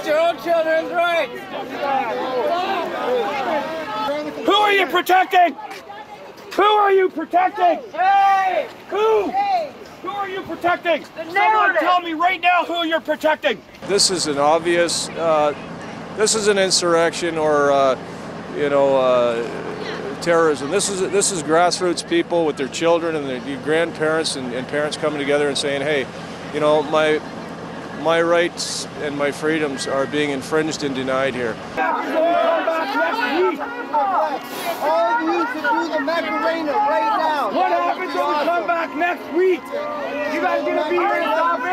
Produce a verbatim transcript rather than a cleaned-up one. against your own children's rights. Who are you protecting? Who are you protecting? Hey! Who? Hey. Who are you protecting? Someone tell me right now who you're protecting. This is an obvious, uh, this is an insurrection or, uh, you know, uh, terrorism. This is, this is grassroots people with their children and their grandparents and, and parents coming together and saying, hey, you know, my, my rights and my freedoms are being infringed and denied here. All you to do the Macarena right now. What happens when we come back next week? You guys gonna be here?